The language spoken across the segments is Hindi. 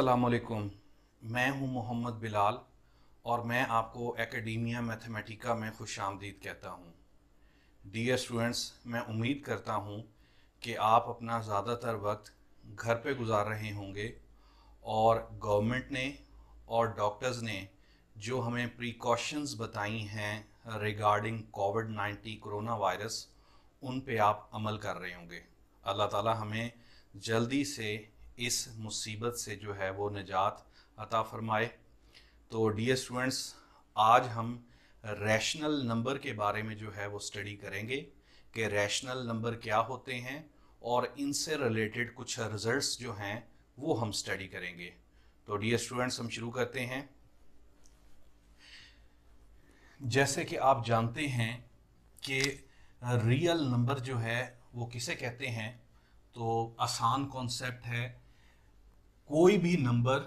अस्सलाम वालेकुम। मैं हूं मोहम्मद बिलाल और मैं आपको एकेडमिया मैथमेटिका में खुशामदीद कहता हूं। डियर स्टूडेंट्स, मैं उम्मीद करता हूं कि आप अपना ज़्यादातर वक्त घर पे गुजार रहे होंगे और गवर्नमेंट ने और डॉक्टर्स ने जो हमें प्रिकॉशंस बताई हैं रिगार्डिंग कोविड-19 कोरोना वायरस, उन पे आप अमल कर रहे होंगे। अल्लाह ताला हमें जल्दी से इस मुसीबत से जो है वो निजात अता फरमाए। तो डियर स्टूडेंट्स, आज हम रैशनल नंबर के बारे में जो है वो स्टडी करेंगे कि रैशनल नंबर क्या होते हैं और इनसे रिलेटेड कुछ रिजल्ट्स जो हैं वो हम स्टडी करेंगे। तो डियर स्टूडेंट्स, हम शुरू करते हैं। जैसे कि आप जानते हैं कि रियल नंबर जो है वो किसे कहते हैं, तो आसान कॉन्सेप्ट है। कोई भी number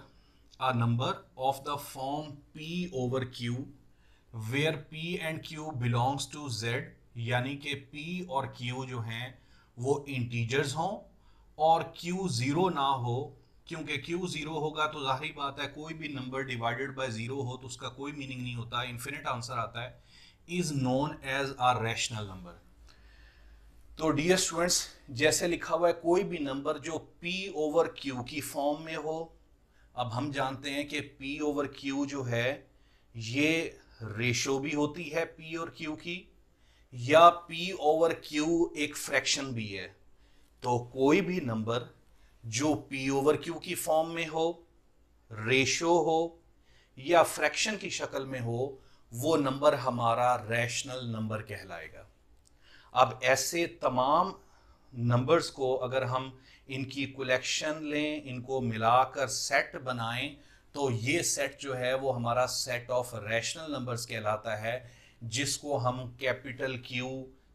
a number of the form p over q where p and q belongs to z, यानी कि p और q जो हैं वो इंटीजर्स हों और q ज़ीरो ना हो, क्योंकि q ज़ीरो होगा तो जाहिर बात है कोई भी नंबर डिवाइडेड बाय ज़ीरो हो तो उसका कोई मीनिंग नहीं होता, इन्फिनिट आंसर आता है, is known as a rational number. तो डियर स्टूडेंट्स, जैसे लिखा हुआ है कोई भी नंबर जो p ओवर q की फॉर्म में हो। अब हम जानते हैं कि p ओवर q जो है ये रेशो भी होती है p और q की, या p ओवर q एक फ्रैक्शन भी है। तो कोई भी नंबर जो p ओवर q की फॉर्म में हो, रेशो हो या फ्रैक्शन की शक्ल में हो, वो नंबर हमारा रैशनल नंबर कहलाएगा। अब ऐसे तमाम नंबर्स को अगर हम इनकी कलेक्शन लें, इनको मिलाकर सेट बनाएं, तो ये सेट जो है वो हमारा सेट ऑफ रैशनल नंबर्स कहलाता है, जिसको हम कैपिटल क्यू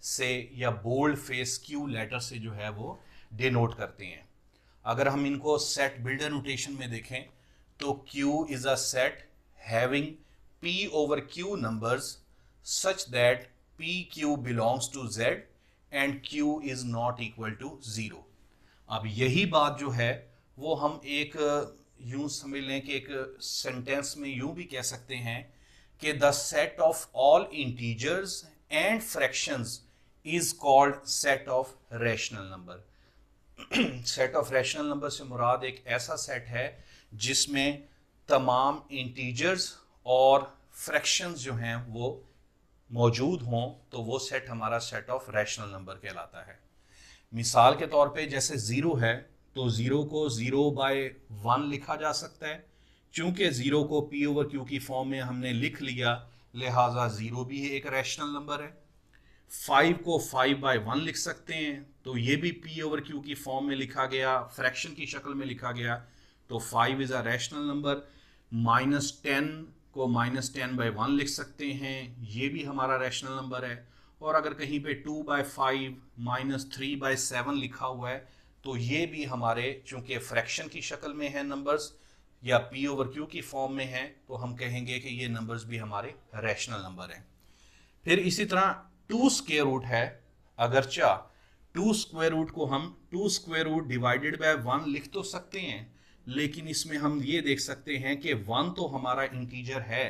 से या बोल्ड फेस क्यू लेटर से जो है वो डिनोट करते हैं। अगर हम इनको सेट बिल्डर नोटेशन में देखें तो Q is a set having P over Q numbers such that P Q belongs to Z and Q is not equal to 0। अब यही बात जो है वो हम एक यूं समझ लें कि एक सेंटेंस में यूं भी कह सकते हैं कि the set of all integers and fractions is called set of rational number. Set of rational number से मुराद एक ऐसा सेट है जिसमें तमाम इंटीजर्स और फ्रैक्शंस जो हैं वो मौजूद हों, तो वो सेट हमारा सेट ऑफ रैशनल नंबर कहलाता है। मिसाल के तौर पे जैसे ज़ीरो है तो ज़ीरो को ज़ीरो बाय वन लिखा जा सकता है, क्योंकि ज़ीरो को p ओवर q की फॉर्म में हमने लिख लिया, लिहाजा ज़ीरो भी एक रैशनल नंबर है। फाइव को फाइव बाय वन लिख सकते हैं, तो ये भी p ओवर q की फॉर्म में लिखा गया, फ्रैक्शन की शक्ल में लिखा गया, तो five is a rational number. Minus ten को माइनस टेन बाई वन लिख सकते हैं, ये भी हमारा रैशनल नंबर है। और अगर कहीं पे two by five minus three by seven लिखा हुआ है तो ये भी हमारे, चूंकि फ्रैक्शन की शक्ल में है नंबर्स या p ओवर q की फॉर्म में है, तो हम कहेंगे कि ये नंबर्स भी हमारे रैशनल नंबर हैं। फिर इसी तरह टू स्क्वायर रूट है, अगरचा टू स्क्वायर रूट को हम two square root divided by one लिख तो सकते हैं, लेकिन इसमें हम ये देख सकते हैं कि वन तो हमारा इंटीजर है,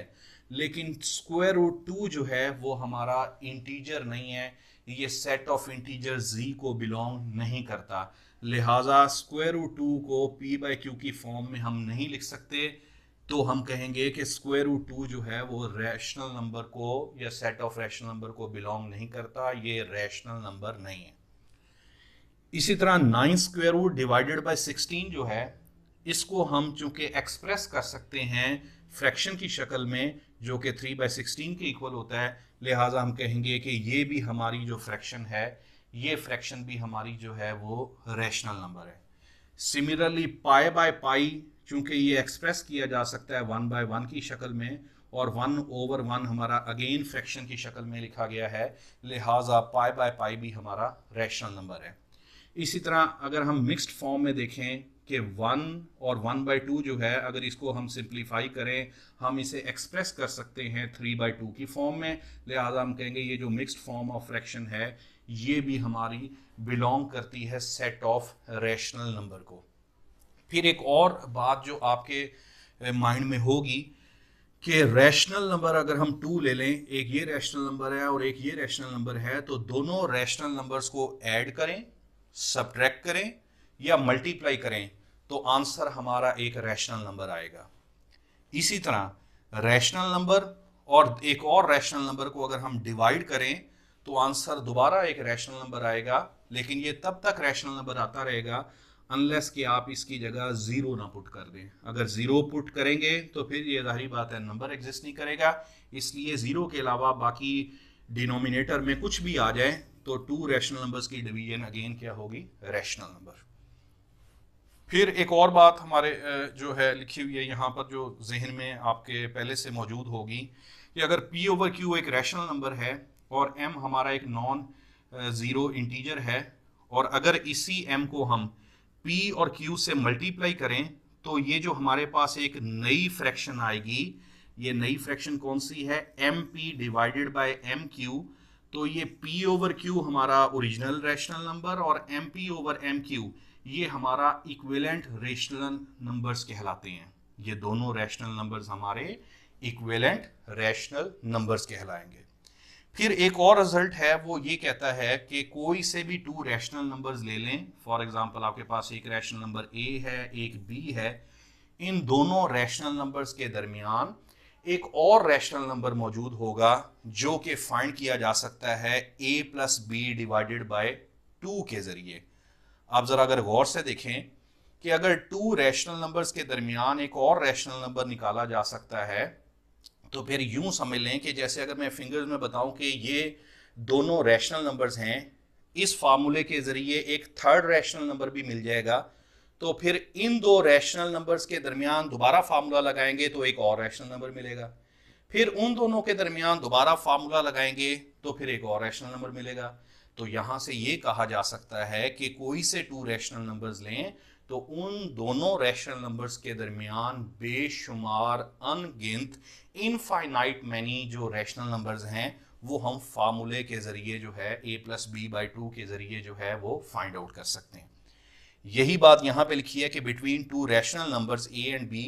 लेकिन स्क्वायर रूट टू जो है वो हमारा इंटीजर नहीं है, ये सेट ऑफ इंटीजर z को बिलोंग नहीं करता, लिहाजा स्क्वायर रूट टू को p बाई क्यू की फॉर्म में हम नहीं लिख सकते, तो हम कहेंगे कि स्क्वायर रूट टू जो है वो रैशनल नंबर को या सेट ऑफ रैशनल नंबर को बिलोंग नहीं करता, ये रैशनल नंबर नहीं है। इसी तरह nine square root divided by 16 जो है, इसको हम चूंकि एक्सप्रेस कर सकते हैं फ्रैक्शन की शक्ल में, जो कि 3/16 के इक्वल होता है, लिहाजा हम कहेंगे कि ये भी हमारी जो फ्रैक्शन है, ये फ्रैक्शन भी हमारी जो है वो रैशनल नंबर है। सिमिलरली पाई बाय पाई, चूंकि ये एक्सप्रेस किया जा सकता है 1/1 की शक्ल में, और 1/1 हमारा अगेन फ्रैक्शन की शक्ल में लिखा गया है, लिहाजा पाई बाय पाई भी हमारा रैशनल नंबर है। इसी तरह अगर हम मिक्स्ड फॉर्म में देखें कि 1 और 1/2 जो है, अगर इसको हम सिंप्लीफाई करें, हम इसे एक्सप्रेस कर सकते हैं 3/2 की फॉर्म में, लिहाजा हम कहेंगे ये जो मिक्स्ड फॉर्म ऑफ फ्रैक्शन है ये भी हमारी बिलोंग करती है सेट ऑफ रैशनल नंबर को। फिर एक और बात जो आपके माइंड में होगी कि रैशनल नंबर अगर हम 2 ले लें, एक ये रैशनल नंबर है और एक ये रैशनल नंबर है, तो दोनों रैशनल नंबर्स को ऐड करें, सब्ट्रैक्ट करें या मल्टीप्लाई करें तो आंसर हमारा एक रैशनल नंबर आएगा। इसी तरह रैशनल नंबर और एक और रैशनल नंबर को अगर हम डिवाइड करें तो आंसर दोबारा एक रैशनल नंबर आएगा, लेकिन ये तब तक रैशनल नंबर आता रहेगा अनलेस कि आप इसकी जगह ज़ीरो ना पुट कर दें। अगर ज़ीरो पुट करेंगे तो फिर ये जाहिर बात है नंबर एग्जिस्ट नहीं करेगा, इसलिए ज़ीरो के अलावा बाकी डिनोमिनेटर में कुछ भी आ जाए तो 2 रैशनल नंबर्स की डिवीजन अगेन क्या होगी, रैशनल नंबर। फिर एक और बात हमारे जो है लिखी हुई है यहाँ पर, जो जहन में आपके पहले से मौजूद होगी कि अगर p/q एक रैशनल नंबर है और m हमारा एक नॉन ज़ीरो इंटीजर है और अगर इसी m को हम p और q से मल्टीप्लाई करें तो ये जो हमारे पास एक नई फ्रैक्शन आएगी, ये नई फ्रैक्शन कौन सी है, (mp / mq) तो ये p/q हमारा ओरिजिनल रैशनल नंबर और mp/mq ये हमारा इक्विवेलेंट रैशनल नंबर्स कहलाते हैं। ये दोनों रैशनल नंबर्स हमारे इक्विवेलेंट रैशनल नंबर्स कहलाएंगे। फिर एक और रिजल्ट है, वो ये कहता है कि कोई से भी 2 रैशनल नंबर्स ले लें, फॉर एग्जांपल आपके पास एक रैशनल नंबर a है, एक b है, इन दोनों रैशनल नंबर्स के दरमियान एक और रैशनल नंबर मौजूद होगा जो कि फाइंड किया जा सकता है a + b / 2 के जरिए। आप ज़रा अगर गौर से देखें कि अगर 2 रैशनल नंबर्स के दरमियान एक और रैशनल नंबर निकाला जा सकता है तो फिर यूं समझ लें कि जैसे अगर मैं फिंगर्स में बताऊं कि ये दोनों रैशनल नंबर्स हैं, इस फार्मूले के ज़रिए एक 3rd रैशनल नंबर भी मिल जाएगा, तो फिर इन 2 रैशनल नंबर्स के दरमियान दोबारा फार्मूला लगाएंगे तो एक और रैशनल नंबर मिलेगा, फिर उन दोनों के दरमियान दोबारा फार्मूला लगाएंगे तो फिर एक और रैशनल नंबर मिलेगा। तो यहाँ से ये कहा जा सकता है कि कोई से 2 रैशनल नंबर्स लें तो उन दोनों रैशनल नंबर्स के दरमियान बेशुमार अनगिनत इनफाइनाइट मैनी जो रैशनल नंबर्स हैं वो हम फार्मूले के ज़रिए जो है a + b / 2 के ज़रिए जो है वो फाइंड आउट कर सकते हैं। यही बात यहाँ पे लिखी है कि between 2 rational numbers a and b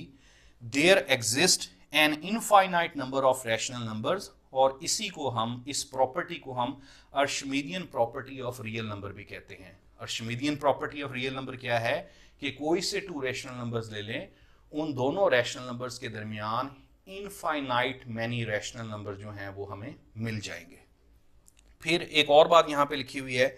there exist an infinite number of rational numbers, और इसी को हम, इस प्रॉपर्टी को हम Archimedean property of real number भी कहते हैं। Archimedean property of real number क्या है कि कोई से 2 रैशनल नंबर्स ले लें, उन दोनों रैशनल नंबर्स के दरमियान इनफाइनाइट मैनी रैशनल नंबर जो हैं वो हमें मिल जाएंगे। फिर एक और बात यहाँ पे लिखी हुई है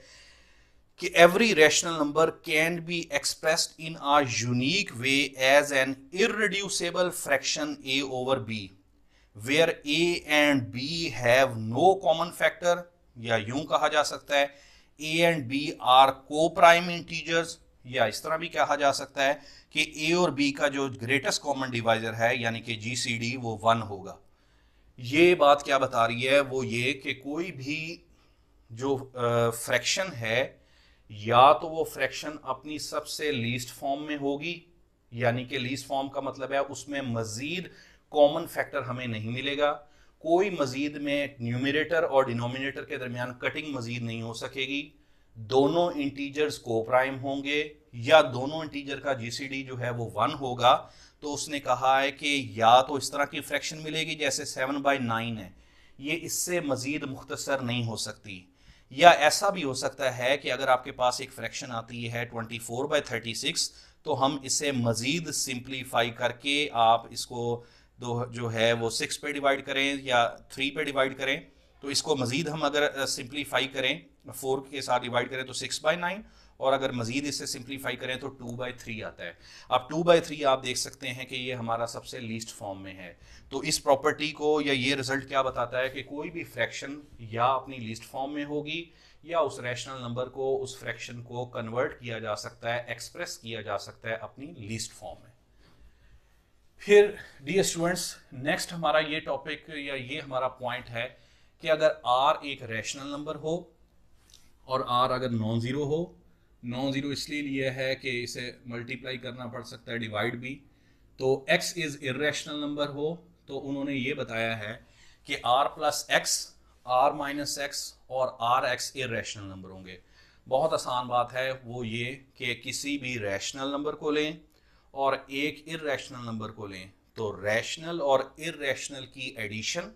कि every rational number can be expressed in a unique way as an irreducible fraction a/b Where a and b have no common factor, या यूं कहा जा सकता है a and b are co-prime integers, या इस तरह भी कहा जा सकता है कि a और b का जो greatest common divisor है यानी कि GCD वो 1 होगा। ये बात क्या बता रही है, वो ये कि कोई भी जो फ्रैक्शन है या तो वो फ्रैक्शन अपनी सबसे लीस्ट फॉर्म में होगी, यानी कि लीस्ट फॉर्म का मतलब है उसमें मज़ीद कॉमन फैक्टर हमें नहीं मिलेगा, कोई मजीद में न्यूमरेटर और डिनोमिनेटर के दरमियान कटिंग मजीद नहीं हो सकेगी, दोनों इंटीजर्स को प्राइम होंगे या दोनों इंटीजर का जीसीडी जो है वो 1 होगा। तो उसने कहा है कि या तो इस तरह की फ्रैक्शन मिलेगी जैसे 7/9 है, ये इससे मजीद मुख्तसर नहीं हो सकती, या ऐसा भी हो सकता है कि अगर आपके पास एक फ्रैक्शन आती है 24/36 तो हम इसे मजीद सिंप्लीफाई करके आप इसको दो जो है वो 6 पे डिवाइड करें या 3 पे डिवाइड करें, तो इसको मज़ीद हम अगर सिंप्लीफाई करें 4 के साथ डिवाइड करें तो 6/9, और अगर मज़ीद इससे सिंप्लीफाई करें तो 2/3 आता है। अब 2/3 आप देख सकते हैं कि ये हमारा सबसे लीस्ट फॉर्म में है। तो इस प्रॉपर्टी को या ये रिज़ल्ट क्या बताता है कि कोई भी फ्रैक्शन या अपनी लीस्ट फॉर्म में होगी या उस रैशनल नंबर को, उस फ्रैक्शन को कन्वर्ट किया जा सकता है, एक्सप्रेस किया जा सकता है अपनी लीस्ट फॉर्म में। फिर डियर स्टूडेंट्स, नेक्स्ट हमारा ये टॉपिक या ये हमारा पॉइंट है कि अगर r एक रैशनल नंबर हो और r अगर नॉन ज़ीरो हो, नॉन ज़ीरो इसलिए लिया है कि इसे मल्टीप्लाई करना पड़ सकता है, डिवाइड भी, तो x इज़ इर्रेशनल नंबर हो, तो उन्होंने ये बताया है कि r + x, r - x और rx इर्रेशनल नंबर होंगे। बहुत आसान बात है, वो ये कि किसी भी रैशनल नंबर को लें और एक इर्रेशनल नंबर को लें तो रैशनल और इर्रेशनल की एडिशन,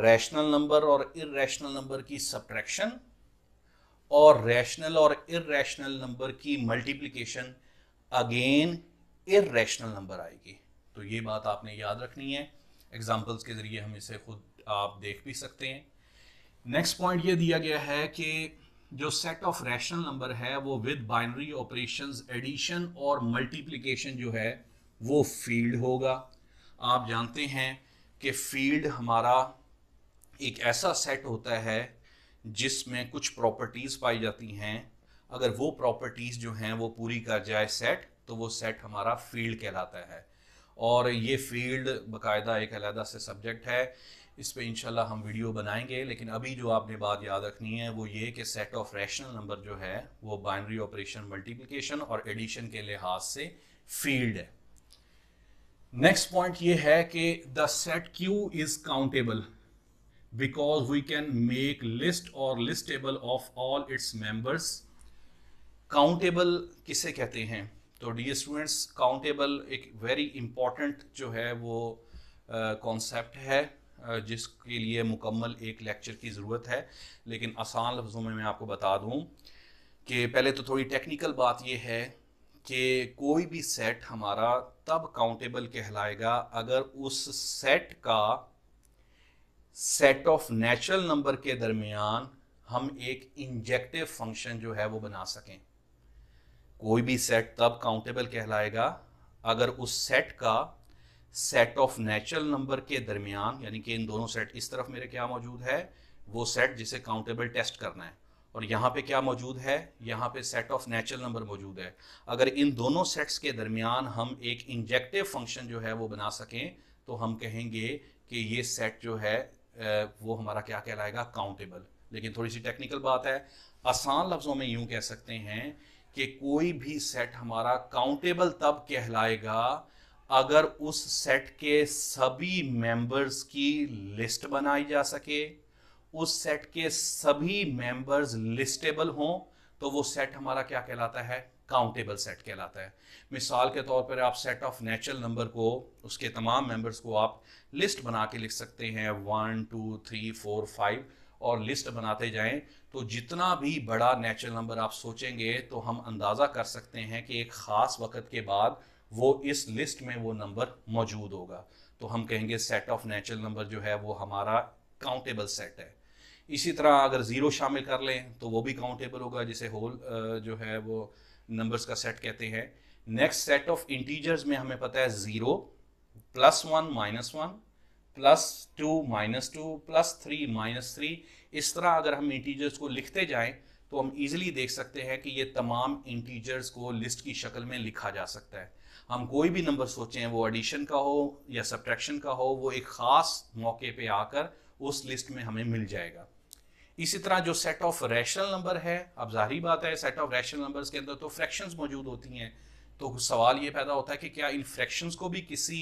रैशनल नंबर और इर्रेशनल नंबर की सब्ट्रैक्शन और रैशनल और इर्रेशनल नंबर की मल्टीप्लिकेशन, अगेन इर्रेशनल नंबर आएगी। तो ये बात आपने याद रखनी है, एग्जांपल्स के जरिए हम इसे खुद आप देख भी सकते हैं। नेक्स्ट पॉइंट ये दिया गया है कि जो सेट ऑफ रैशनल नंबर है वो विद बाइनरी ऑपरेशंस एडिशन और मल्टीप्लिकेशन जो है वो फील्ड होगा। आप जानते हैं कि फील्ड हमारा एक ऐसा सेट होता है जिसमें कुछ प्रॉपर्टीज़ पाई जाती हैं, अगर वो प्रॉपर्टीज़ जो हैं वो पूरी कर जाए सेट तो वो सेट हमारा फील्ड कहलाता है। और ये फील्ड बाकायदा एक अलहदा से सब्जेक्ट है, इस पे इंशाल्लाह हम वीडियो बनाएंगे। लेकिन अभी जो आपने बात याद रखनी है वो ये कि सेट ऑफ रैशनल नंबर जो है वो बाइनरी ऑपरेशन मल्टीप्लिकेशन और एडिशन के लिहाज से फील्ड है। नेक्स्ट पॉइंट ये है कि the set Q is countable because we can make list और list table of all its members. Countable किसे कहते हैं? तो डियर स्टूडेंट्स, काउंटेबल एक वेरी इंपॉर्टेंट जो है वो कॉन्सेप्ट है जिसके लिए मुकम्मल एक लेक्चर की ज़रूरत है। लेकिन आसान लफ्ज़ों में मैं आपको बता दूं कि पहले तो थोड़ी टेक्निकल बात ये है कि कोई भी सेट हमारा तब काउंटेबल कहलाएगा अगर उस सेट का सेट ऑफ नेचुरल नंबर के दरमियान हम एक इंजेक्टिव फंक्शन जो है वो बना सकें। कोई भी सेट तब काउंटेबल कहलाएगा अगर उस सेट का सेट ऑफ नेचुरल नंबर के दरमियान, यानी कि इन दोनों सेट इस तरफ मेरे क्या मौजूद है वो सेट जिसे काउंटेबल टेस्ट करना है, और यहाँ पे क्या मौजूद है, यहाँ पे सेट ऑफ नेचुरल नंबर मौजूद है, अगर इन दोनों सेट्स के दरमियान हम एक इंजेक्टिव फंक्शन जो है वो बना सकें तो हम कहेंगे कि ये सेट जो है वो हमारा क्या कहलाएगा, काउंटेबल। लेकिन थोड़ी सी टेक्निकल बात है, आसान लफ्ज़ों में यूँ कह सकते हैं कि कोई भी सेट हमारा काउंटेबल तब कहलाएगा अगर उस सेट के सभी मेंबर्स की लिस्ट बनाई जा सके, उस सेट के सभी मेंबर्स लिस्टेबल हों तो वो सेट हमारा क्या कहलाता है, काउंटेबल सेट कहलाता है। मिसाल के तौर पर आप सेट ऑफ नेचुरल नंबर को उसके तमाम मेंबर्स को आप लिस्ट बना के लिख सकते हैं 1 2 3 4 5 और लिस्ट बनाते जाएं, तो जितना भी बड़ा नेचुरल नंबर आप सोचेंगे तो हम अंदाज़ा कर सकते हैं कि एक ख़ास वक्त के बाद वो इस लिस्ट में वो नंबर मौजूद होगा। तो हम कहेंगे सेट ऑफ नेचुरल नंबर जो है वो हमारा काउंटेबल सेट है। इसी तरह अगर ज़ीरो शामिल कर लें तो वो भी काउंटेबल होगा जिसे होल जो है वो नंबर्स का सेट कहते हैं। नेक्स्ट सेट ऑफ इंटीजर्स में हमें पता है 0 +1 -1 +2 -2 +3 -3, इस तरह अगर हम इंटीजर्स को लिखते जाएं तो हम इजीली देख सकते हैं कि ये तमाम इंटीजर्स को लिस्ट की शक्ल में लिखा जा सकता है। हम कोई भी नंबर सोचें, वो एडिशन का हो या सब्ट्रैक्शन का हो, वो एक ख़ास मौके पे आकर उस लिस्ट में हमें मिल जाएगा। इसी तरह जो सेट ऑफ रैशनल नंबर है, अब ज़ाहिर बात है सेट ऑफ रैशनल नंबर्स के अंदर तो फ्रैक्शंस मौजूद होती हैं, तो सवाल ये पैदा होता है कि क्या इन फ्रैक्शंस को भी किसी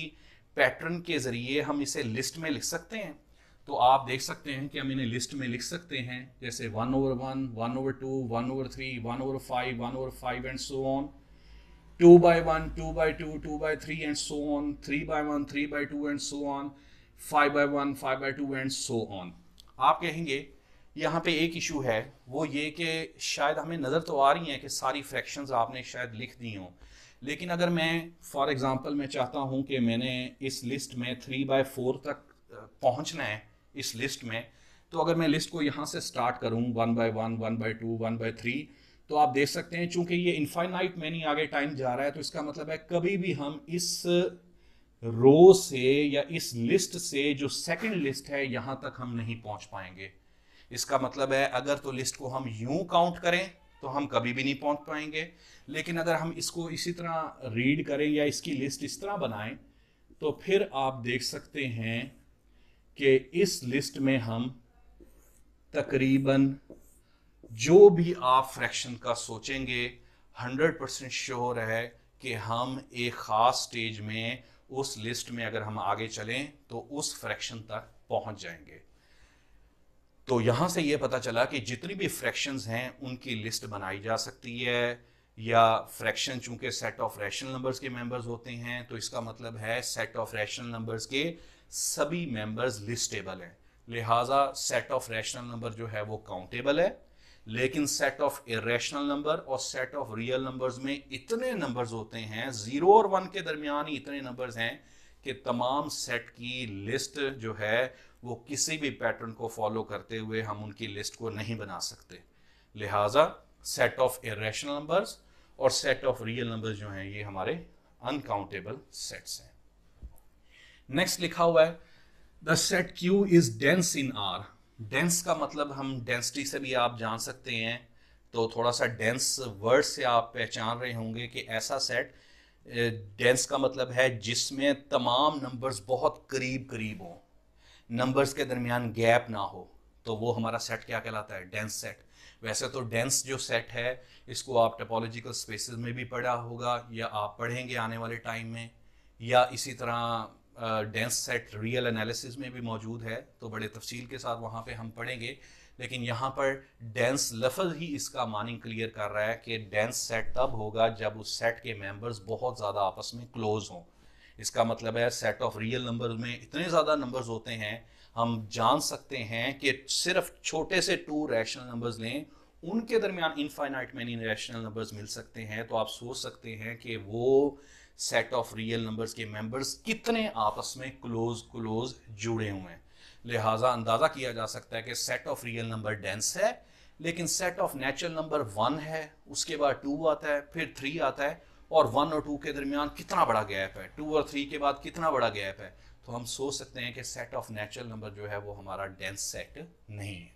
पैटर्न के ज़रिए हम इसे लिस्ट में लिख सकते हैं? तो आप देख सकते हैं कि हम इन्हें लिस्ट में लिख सकते हैं, जैसे 1/1 1/2 1/3 1/5 1/5 and so on, 2/1 2/2 2/3 and so on, 3/1 3/2 and so on, 5/1 5/2 and so on. आप कहेंगे यहाँ पे एक इशू है वो ये कि शायद हमें नज़र तो आ रही हैं कि सारी फ्रैक्शंस आपने शायद लिख दी हों, लेकिन अगर मैं फॉर एग्ज़ाम्पल मैं चाहता हूँ कि मैंने इस लिस्ट में 3/4 तक पहुँचना है इस लिस्ट में, तो अगर मैं लिस्ट को यहाँ से स्टार्ट करूँ 1/1 1/2 1/3, तो आप देख सकते हैं चूँकि ये इनफाइनाइट मैनी आगे टाइम जा रहा है तो इसका मतलब है कभी भी हम इस रो से या इस लिस्ट से जो सेकंड लिस्ट है यहाँ तक हम नहीं पहुँच पाएंगे। इसका मतलब है अगर तो लिस्ट को हम यूँ काउंट करें तो हम कभी भी नहीं पहुँच पाएंगे, लेकिन अगर हम इसको इसी तरह रीड करें या इसकी लिस्ट इस तरह बनाएं तो फिर आप देख सकते हैं कि इस लिस्ट में हम तकरीबन जो भी आप फ्रैक्शन का सोचेंगे 100% श्योर है कि हम एक ख़ास स्टेज में उस लिस्ट में अगर हम आगे चलें तो उस फ्रैक्शन तक पहुंच जाएंगे। तो यहाँ से ये पता चला कि जितनी भी फ्रैक्शंस हैं उनकी लिस्ट बनाई जा सकती है, या फ्रैक्शन चूंकि सेट ऑफ रैशनल नंबर्स के मेंबर्स होते हैं तो इसका मतलब है सेट ऑफ रैशनल नंबर्स के सभी मेंबर्स लिस्टेबल हैं, लिहाजा सेट ऑफ रैशनल नंबर जो है वो काउंटेबल है। लेकिन सेट ऑफ इरेशनल नंबर और सेट ऑफ रियल नंबर्स में इतने नंबर्स होते हैं, 0 और 1 के दरमियान ही इतने नंबर्स हैं कि तमाम सेट की लिस्ट जो है वो किसी भी पैटर्न को फॉलो करते हुए हम उनकी लिस्ट को नहीं बना सकते। लिहाजा सेट ऑफ इरेशनल नंबर्स और सेट ऑफ रियल नंबर्स जो हैं ये हमारे अनकाउंटेबल सेट्स हैं। नेक्स्ट लिखा हुआ है the set Q is dense in R। Dense का मतलब हम डेंसिटी से भी आप जान सकते हैं, तो थोड़ा सा डेंस वर्ड से आप पहचान रहे होंगे कि ऐसा सेट डेंस का मतलब है जिसमें तमाम नंबर्स बहुत करीब करीब हों, नंबर्स के दरमियान गैप ना हो, तो वो हमारा सेट क्या कहलाता है? Dense set. वैसे तो डेंस जो सेट है इसको आप टोपोलॉजिकल स्पेसेस में भी पढ़ा होगा या आप पढ़ेंगे आने वाले टाइम में, या इसी तरह डेंस सेट रियल एनालिसिस में भी मौजूद है, तो बड़े तफसील के साथ वहाँ पे हम पढ़ेंगे। लेकिन यहाँ पर डेंस लफ्ज़ ही इसका मानी क्लियर कर रहा है कि डेंस सेट तब होगा जब उस सेट के मेम्बर्स बहुत ज़्यादा आपस में क्लोज हों। इसका मतलब है सेट ऑफ रियल नंबर्स में इतने ज़्यादा नंबर्स होते हैं, हम जान सकते हैं कि सिर्फ छोटे से 2 रैशनल नंबर्स लें, उनके दरमियान इनफाइनाइट मैनी रैशनल नंबर्स मिल सकते हैं, तो आप सोच सकते हैं कि वो सेट ऑफ रियल नंबर्स के मेंबर्स कितने आपस में क्लोज जुड़े हुए हैं। लिहाजा अंदाज़ा किया जा सकता है कि set of real number dense है। लेकिन सेट ऑफ नेचुरल नंबर 1 है, उसके बाद 2 आता है, फिर 3 आता है, और 1 और 2 के दरमियान कितना बड़ा गैप है, 2 और 3 के बाद कितना बड़ा गैप है, तो हम सोच सकते हैं कि सेट ऑफ नेचुरल नंबर जो है वो हमारा डेंस सेट नहीं है।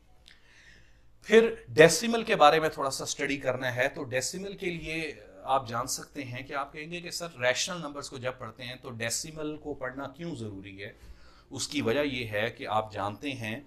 फिर डेसिमल के बारे में थोड़ा सा स्टडी करना है, तो डेसिमल के लिए आप जान सकते हैं कि आप कहेंगे कि सर रैशनल नंबर्स को जब पढ़ते हैं तो डेसिमल को पढ़ना क्यों ज़रूरी है। उसकी वजह ये है कि आप जानते हैं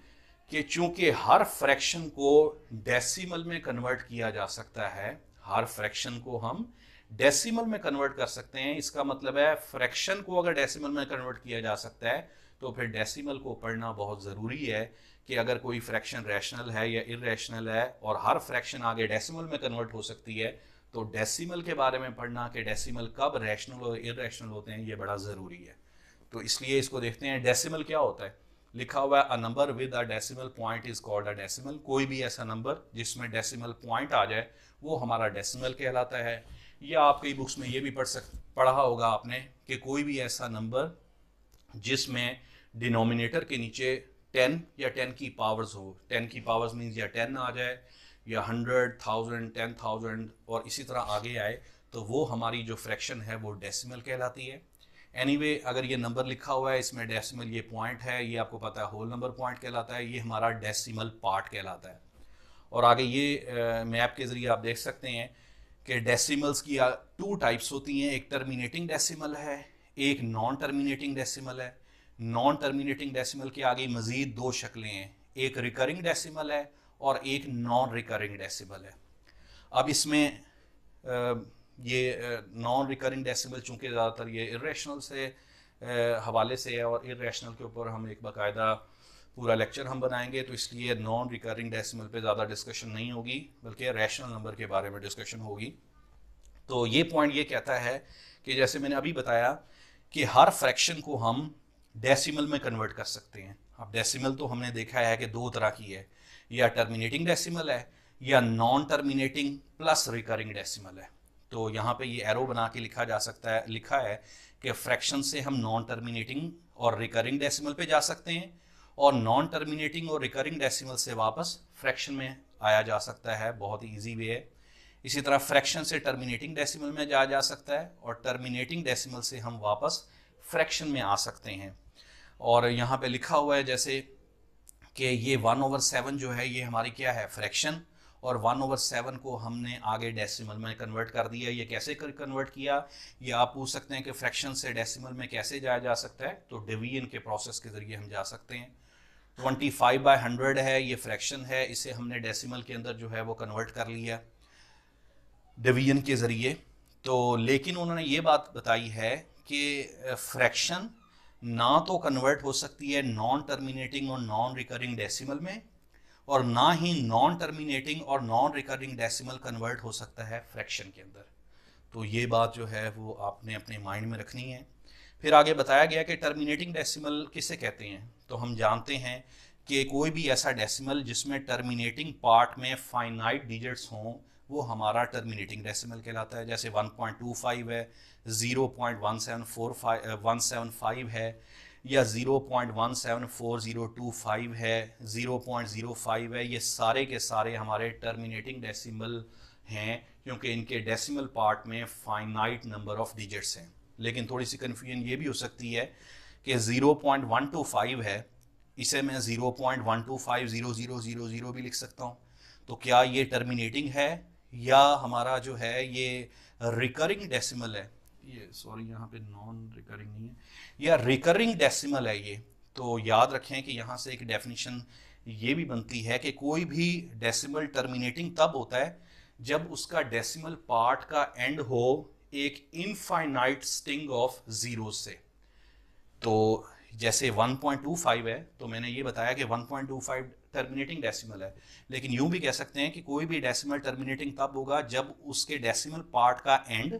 कि चूंकि हर फ्रैक्शन को डेसिमल में कन्वर्ट किया जा सकता है, हर फ्रैक्शन को हम डेसिमल में कन्वर्ट कर सकते हैं। इसका मतलब है फ्रैक्शन को अगर डेसिमल में कन्वर्ट किया जा सकता है तो फिर डेसिमल को पढ़ना बहुत ज़रूरी है कि अगर कोई फ्रैक्शन रैशनल है या इरेशनल है और हर फ्रैक्शन आगे डेसिमल में कन्वर्ट हो सकती है, तो डेसिमल के बारे में पढ़ना कि डेसिमल कब रैशनल और इरेशनल होते हैं ये बड़ा ज़रूरी है। तो इसलिए इसको देखते हैं डेसिमल क्या होता है। लिखा हुआ है a number with a decimal point is called a decimal. कोई भी ऐसा नंबर जिसमें डेसिमल पॉइंट आ जाए वो हमारा डेसिमल कहलाता है। या आप कई बुक्स में ये भी पढ़ा होगा आपने कि कोई भी ऐसा नंबर जिसमें डिनोमिनेटर के नीचे 10 या 10 की पावर्स हो, 10 की पावर्स मीन्स या 10 आ जाए या 100, 1000, 10000 और इसी तरह आगे आए, तो वो हमारी जो फ्रैक्शन है वो डेसिमल कहलाती है। एनीवे अगर ये नंबर लिखा हुआ है इसमें डेसिमल ये पॉइंट है, ये आपको पता है होल नंबर पॉइंट कहलाता है, ये हमारा डेसिमल पार्ट कहलाता है। और आगे ये मैप के ज़रिए आप देख सकते हैं कि डेसिमल्स की 2 टाइप्स होती हैं, एक टर्मिनेटिंग डेसिमल है, एक नॉन टर्मिनेटिंग डेसिमल है। नॉन टर्मिनेटिंग डेसिमल के आगे मज़ीद 2 शक्लें हैं, एक रिकरिंग डेसिमल है और एक नॉन रिकरिंग डेसिमल है। अब इसमें ये नॉन रिकरिंग डेसिमल चूँकि ज़्यादातर ये इरेशनल से हवाले से है और इरेशनल के ऊपर हम एक बाकायदा पूरा लेक्चर हम बनाएंगे, तो इसलिए नॉन रिकरिंग डेसिमल पे ज़्यादा डिस्कशन नहीं होगी बल्कि रैशनल नंबर के बारे में डिस्कशन होगी। तो ये पॉइंट ये कहता है कि जैसे मैंने अभी बताया कि हर फ्रैक्शन को हम डेसिमल में कन्वर्ट कर सकते हैं। अब डेसिमल तो हमने देखा है कि 2 तरह की है, या टर्मिनेटिंग डेसिमल है या non terminating plus recurring decimal है। तो यहाँ पे ये एरो बना के लिखा जा सकता है, लिखा है कि फ्रैक्शन से हम नॉन टर्मिनेटिंग और रिकरिंग डेसिमल पे जा सकते हैं और नॉन टर्मिनेटिंग और रिकरिंग डेसिमल से वापस फ्रैक्शन में आया जा सकता है, बहुत इजी वे है। इसी तरह फ्रैक्शन से टर्मिनेटिंग डेसिमल में जाया जा सकता है और टर्मिनेटिंग डेसिमल से हम वापस फ्रैक्शन में आ सकते हैं। और यहाँ पे लिखा हुआ है जैसे कि ये 1/7 जो है ये हमारी क्या है, फ्रैक्शन, और 1/7 को हमने आगे डेसिमल में कन्वर्ट कर दिया। ये कैसे कन्वर्ट किया ये आप पूछ सकते हैं कि फ्रैक्शन से डेसिमल में कैसे जाया जा सकता है, तो डिवीजन के प्रोसेस के ज़रिए हम जा सकते हैं। 25/100 है, ये फ्रैक्शन है, इसे हमने डेसिमल के अंदर जो है वो कन्वर्ट कर लिया डिवीजन के ज़रिए। तो लेकिन उन्होंने ये बात बताई है कि फ्रैक्शन ना तो कन्वर्ट हो सकती है नॉन टर्मिनेटिंग और नॉन रिकरिंग डेसिमल में और ना ही नॉन टर्मिनेटिंग और नॉन रिकरिंग डेसिमल कन्वर्ट हो सकता है फ्रैक्शन के अंदर। तो ये बात जो है वो आपने अपने माइंड में रखनी है। फिर आगे बताया गया कि टर्मिनेटिंग डेसिमल किसे कहते हैं, तो हम जानते हैं कि कोई भी ऐसा डेसिमल जिसमें टर्मिनेटिंग पार्ट में फाइनाइट डिजिट्स हों वो हमारा टर्मिनेटिंग डेसिमल कहलाता है। जैसे 1.25 है, 0.1745175 है, या 0.174025 है, 0.05 है। ये सारे के सारे हमारे टर्मिनेटिंग डेसिमल हैं क्योंकि इनके डेसिमल पार्ट में फाइनाइट नंबर ऑफ डिजिट्स हैं। लेकिन थोड़ी सी कन्फ्यूजन ये भी हो सकती है कि 0.125 है, इसे मैं 0.1250000 भी लिख सकता हूँ। तो क्या ये टर्मिनेटिंग है या हमारा जो है ये रिकरिंग डेसिमल है? ये सॉरी यहाँ पे नॉन रिकरिंग नहीं है, या रिकरिंग डेसिमल है ये। तो याद रखें कि यहाँ से एक डेफिनेशन ये भी बनती है कि कोई भी डेसिमल टर्मिनेटिंग तब होता है जब उसका डेसिमल पार्ट का एंड हो एक इनफाइनाइट स्ट्रिंग ऑफ जीरो से। तो जैसे 1.25 है, तो मैंने ये बताया कि 1.25 टर्मिनेटिंग डेसिमल है, लेकिन यूं भी कह सकते हैं कि कोई भी डेसिमल टर्मिनेटिंग तब होगा जब उसके डेसिमल पार्ट का end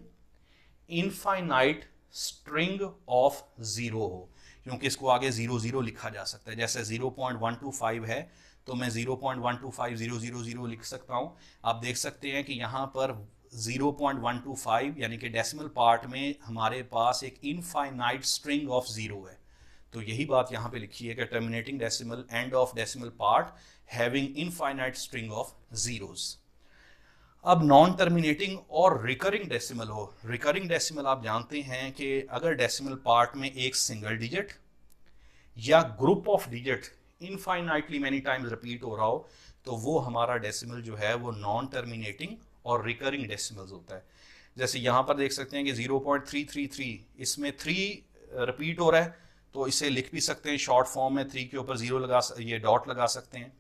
infinite string of zero हो, क्योंकि इसको आगे 00 लिखा जा सकता है। जैसे 0.125 है तो मैं 0.125000 लिख सकता हूँ। आप देख सकते हैं कि यहाँ पर 0.125 यानी कि डेसिमल पार्ट में हमारे पास एक इनफाइनाइट स्ट्रिंग ऑफ जीरो है। तो यही बात यहाँ पे लिखी है कि terminating decimal end of decimal part having infinite string of zeros. अब नॉन टर्मिनेटिंग और रिकरिंग डेसिमल हो। रिकरिंग डेसिमल आप जानते हैं कि अगर डेसिमल पार्ट में एक सिंगल डिजिट या group of digit infinitely many times repeat हो रहा हो तो वो हमारा डेसिमल जो है वो नॉन टर्मिनेटिंग और रिकरिंग डेसिमल्स होता है। जैसे यहाँ पर देख सकते हैं कि 0.333 इसमें 3 रिपीट हो रहा है, तो इसे लिख भी सकते हैं शॉर्ट फॉर्म में, 3 के ऊपर जीरो लगा, ये डॉट लगा सकते हैं।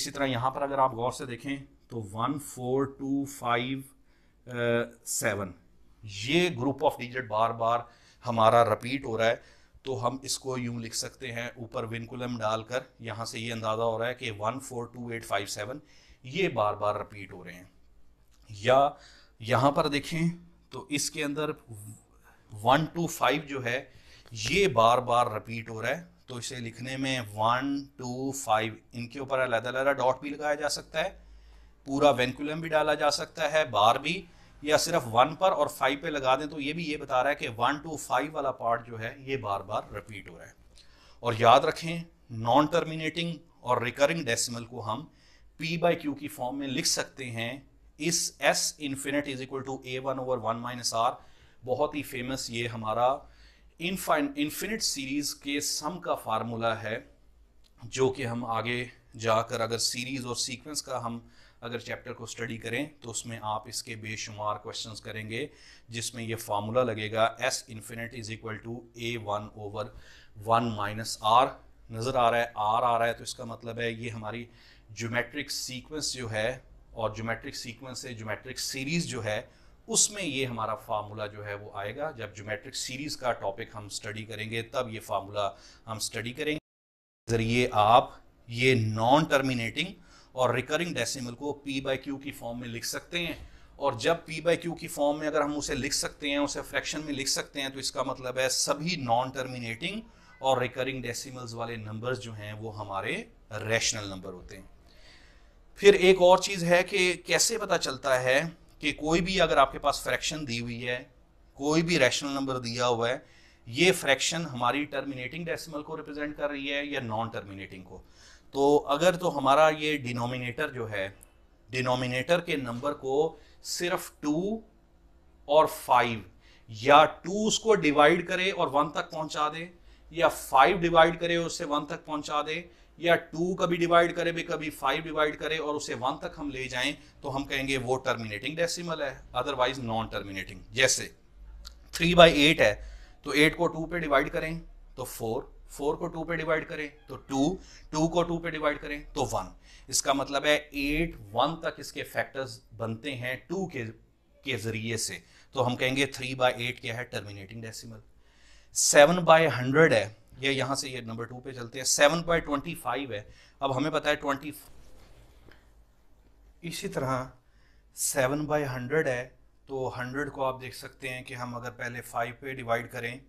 इसी तरह यहाँ पर अगर आप गौर से देखें तो 14257 ये ग्रुप ऑफ डिजिट बार बार हमारा रिपीट हो रहा है। तो हम इसको यूं लिख सकते हैं ऊपर विनकुलम डालकर, यहाँ से ये अंदाज़ा हो रहा है कि 1425857 ये बार बार रिपीट हो रहे हैं। या यहाँ पर देखें तो इसके अंदर 125 जो है ये बार बार रिपीट हो रहा है, तो इसे लिखने में 125 इनके ऊपर अलग अलग डॉट भी लगाया जा सकता है, पूरा वेंकुलम भी डाला जा सकता है, बार भी, या सिर्फ 1 पर और 5 पे लगा दें। तो ये भी ये बता रहा है कि 125 वाला पार्ट जो है ये बार बार रिपीट हो रहा है। और याद रखें नॉन टर्मिनेटिंग और रिकरिंग डेसिमल को हम P/Q की फॉर्म में लिख सकते हैं। इस S∞ = (a1/1 - r) बहुत ही फेमस ये हमारा इन्फिनिट सीरीज़ के सम का फार्मूला है, जो कि हम आगे जाकर अगर सीरीज़ और सीक्वेंस का हम अगर चैप्टर को स्टडी करें तो उसमें आप इसके बेशुमार क्वेश्चंस करेंगे जिसमें ये फार्मूला लगेगा S∞ = (a1/1 - r) नज़र आ रहा है, आर आ रहा है, तो इसका मतलब है ये हमारी ज्योमेट्रिक सीक्वेंस जो है, और ज्योमेट्रिक सीक्वेंस से ज्योमेट्रिक सीरीज़ जो है उसमें ये हमारा फार्मूला जो है वो आएगा। जब ज्योमेट्रिक सीरीज़ का टॉपिक हम स्टडी करेंगे तब ये फार्मूला हम स्टडी करेंगे। ज़रिए आप ये नॉन टर्मिनेटिंग और रिकरिंग डेसिमल को P/Q की फॉर्म में लिख सकते हैं, और जब P/Q की फॉर्म में अगर हम उसे लिख सकते हैं, उसे फ्रैक्शन में लिख सकते हैं, तो इसका मतलब है सभी नॉन टर्मिनेटिंग और रिकरिंग डेसिमल्स वाले नंबर्स जो हैं वो हमारे रैशनल नंबर होते हैं। फिर एक और चीज़ है कि कैसे पता चलता है कि कोई भी अगर आपके पास फ्रैक्शन दी हुई है, कोई भी रैशनल नंबर दिया हुआ है, ये फ्रैक्शन हमारी टर्मिनेटिंग डेसिमल को रिप्रेजेंट कर रही है या नॉन टर्मिनेटिंग को। तो अगर तो हमारा ये डिनोमिनेटर जो है, डिनोमिनेटर के नंबर को सिर्फ 2 और 5 या 2s को डिवाइड करे और 1 तक पहुंचा दे, या 5 डिवाइड करे और उससे 1 तक पहुंचा दे, या 2 कभी डिवाइड करे भी कभी 5 डिवाइड करे और उसे 1 तक हम ले जाएं, तो हम कहेंगे वो टर्मिनेटिंग डेसिमल है, अदरवाइज नॉन टर्मिनेटिंग। जैसे 3/8 है, तो 8 को 2 पे डिवाइड करें तो 4, 4 को 2 पे डिवाइड करें तो 2, 2 को 2 पे डिवाइड करें तो 1। इसका मतलब है 8, 1 तक इसके फैक्टर्स बनते हैं 2 के जरिए से, तो हम कहेंगे 3/8 क्या है, टर्मिनेटिंग डेसिमल। 7/100 है, ये यहाँ से ये नंबर 2 पे चलते हैं, 7/25 है। अब हमें पता है 20 इसी तरह 7/100 है तो 100 को आप देख सकते हैं कि हम अगर पहले 5 पे डिवाइड करें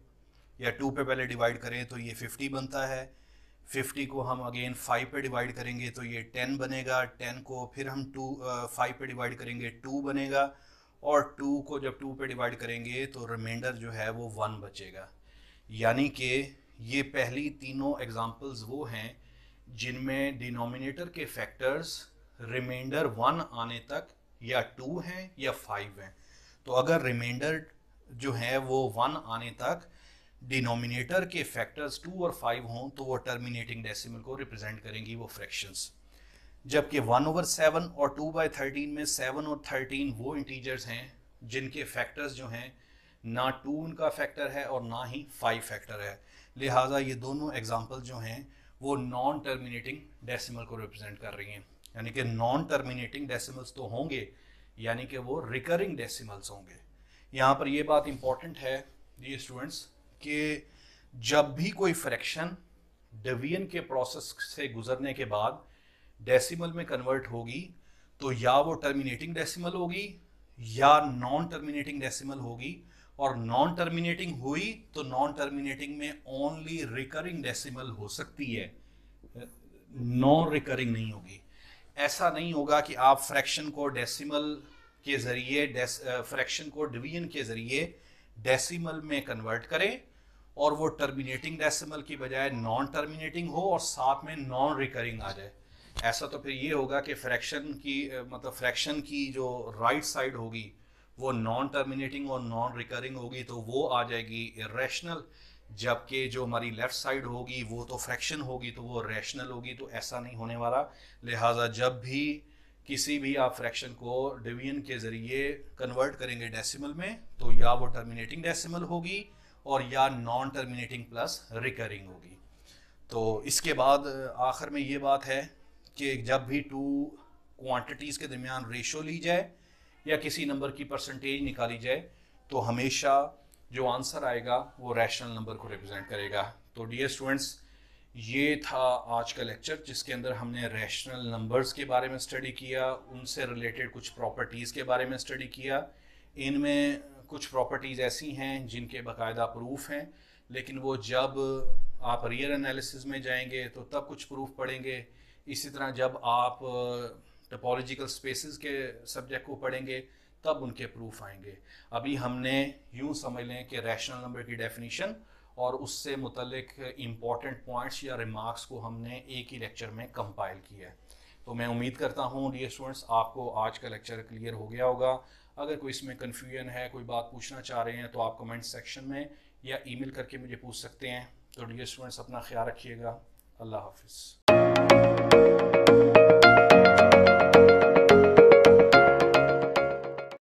या 2 पे पहले डिवाइड करें तो ये 50 बनता है। 50 को हम अगेन 5 पे डिवाइड करेंगे तो ये 10 बनेगा। 10 को फिर हम 5 पे डिवाइड करेंगे 2 बनेगा और 2 को जब 2 पे डिवाइड करेंगे तो रिमाइंडर जो है वो 1 बचेगा। यानी कि ये पहली तीनों एग्जांपल्स वो हैं जिनमें डिनोमिनेटर के फैक्टर्स रिमाइंडर 1 आने तक या 2 हैं या 5 हैं। तो अगर रिमाइंडर जो है वो 1 आने तक डिनोमिनेटर के फैक्टर्स 2 और 5 हों तो वो टर्मिनेटिंग डेसिमल को रिप्रेजेंट करेंगी वो फ्रैक्शंस। जबकि 1/7 और 2/13 में 7 और 13 वो इंटीजर्स हैं जिनके फैक्टर्स जो हैं ना 2 उनका फैक्टर है और ना ही 5 फैक्टर है, लिहाजा ये दोनों एग्जांपल जो हैं वो नॉन टर्मिनेटिंग डेसिमल को रिप्रेजेंट कर रही हैं। यानी कि नॉन टर्मिनेटिंग डेसिमल्स तो होंगे, यानी कि वो रिकरिंग डेसिमल्स होंगे। यहाँ पर ये बात इम्पॉर्टेंट है जी स्टूडेंट्स कि जब भी कोई फ्रैक्शन डिवीजन के प्रोसेस से गुजरने के बाद डेसिमल में कन्वर्ट होगी तो या वो टर्मिनेटिंग डेसिमल होगी या नॉन टर्मिनेटिंग डेसिमल होगी, और नॉन टर्मिनेटिंग हुई तो नॉन टर्मिनेटिंग में ओनली रिकरिंग डेसिमल हो सकती है, नॉन रिकरिंग नहीं होगी। ऐसा नहीं होगा कि आप फ्रैक्शन को डेसिमल के ज़रिए फ्रैक्शन को डिवीजन के ज़रिए डेसिमल में कन्वर्ट करें और वो टर्मिनेटिंग डेसिमल की बजाय नॉन टर्मिनेटिंग हो और साथ में नॉन रिकरिंग आ जाए। ऐसा तो फिर ये होगा कि फ्रैक्शन की फ्रैक्शन की जो राइट साइड होगी वो नॉन टर्मिनेटिंग और नॉन रिकरिंग होगी तो वो आ जाएगी इरेशनल, जबकि जो हमारी लेफ़्ट साइड होगी वो तो फ्रैक्शन होगी तो वो रैशनल होगी। तो ऐसा नहीं होने वाला, लिहाजा जब भी किसी भी आप फ्रैक्शन को डिवीजन के ज़रिए कन्वर्ट करेंगे डेसिमल में तो या वो टर्मिनेटिंग डेसिमल होगी और या नॉन टर्मिनेटिंग प्लस रिकरिंग होगी। तो इसके बाद आखिर में ये बात है कि जब भी 2 क्वांटिटीज़ के दरमियान रेशो ली जाए या किसी नंबर की परसेंटेज निकाली जाए तो हमेशा जो आंसर आएगा वो रैशनल नंबर को रिप्रेजेंट करेगा। तो डियर स्टूडेंट्स, ये था आज का लेक्चर जिसके अंदर हमने रैशनल नंबर्स के बारे में स्टडी किया, उनसे रिलेटेड कुछ प्रॉपर्टीज़ के बारे में स्टडी किया। इनमें कुछ प्रॉपर्टीज़ ऐसी हैं जिनके बाकायदा प्रूफ हैं, लेकिन वो जब आप रियल एनालिसिस में जाएंगे तो तब कुछ प्रूफ पढ़ेंगे। इसी तरह जब आप टोपोलॉजिकल स्पेसेस के सब्जेक्ट को पढ़ेंगे तब उनके प्रूफ आएंगे। अभी हमने यूँ समझ लें कि रैशनल नंबर की डेफिनीशन और उससे मुतल्लिक इम्पॉर्टेंट पॉइंट्स या रिमार्क्स को हमने एक ही लेक्चर में कंपाइल किया है। तो मैं उम्मीद करता हूँ डियर स्टूडेंट्स आपको आज का लेक्चर क्लियर हो गया होगा। अगर कोई इसमें कन्फ्यूजन है, कोई बात पूछना चाह रहे हैं तो आप कमेंट सेक्शन में या ईमेल करके मुझे पूछ सकते हैं। तो डियर स्टूडेंट्स अपना ख्याल रखिएगा। अल्लाह हाफिज़।